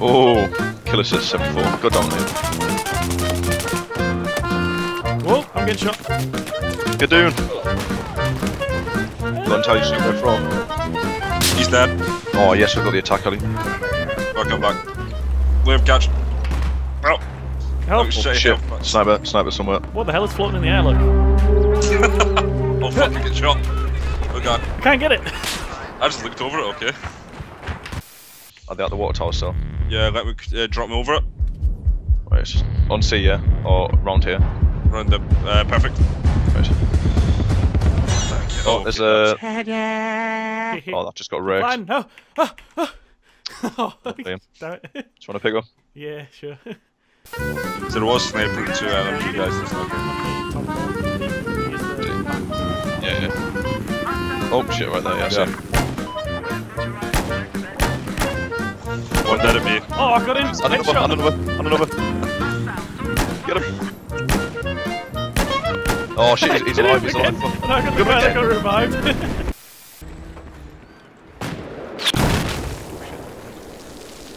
Oh, kill us at 7-4. Good on him. Oh, I'm getting shot. Good doing. Don't tell you where I'm from. He's dead. Oh, yes, I've got the attack on him. Right, come back. Liam, catch. Help. Help. Oh, shit. Sniper somewhere. What the hell is floating in the air, look? Oh, fuck, I get shot. Oh, God. I can't get it. I just looked over it, okay. Are they at the water tower still? Yeah, let me drop me over it. Right, it's on C, yeah? Or round here? Round the... perfect. Right. Oh, there's a... Oh, that just got wrecked. Fine, no! Oh, oh. Oh, damn it. Do you want to pick up? Yeah, sure. So there was sniper and two LMG guys this time. Yeah, yeah. Oh, shit, right there, yeah, yeah. One dead at me. Oh, I got him! Another one. Get him! Oh shit, he's alive, he's alive. I got revived.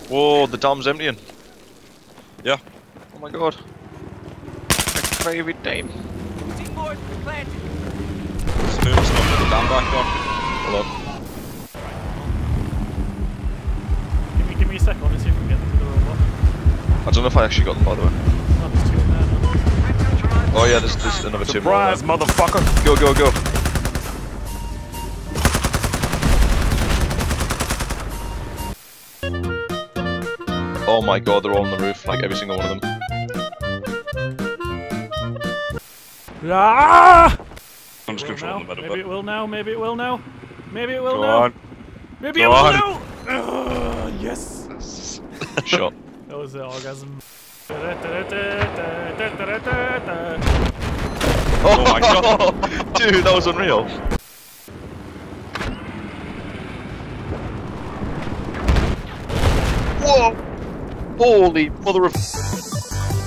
Whoa, the dam's emptying. Yeah. Oh my god. A crazy dame. Seaboard planted. Stop the dam back on. Hold on. Give me a second and see if we can get them to the robot. I don't know if I actually got them, by the way. Oh, there's two in there, no? Oh yeah, there's another two more. Surprise, motherfucker! Go, go, go! Oh my god, they're all on the roof, like every single one of them. Ah! I'm just controlling the middle bit. Maybe it will now, maybe it will now. Maybe it will now. Maybe it will now! Yes! Shot. That was the orgasm. Oh my god! Dude, that was unreal! Whoa! Holy mother of...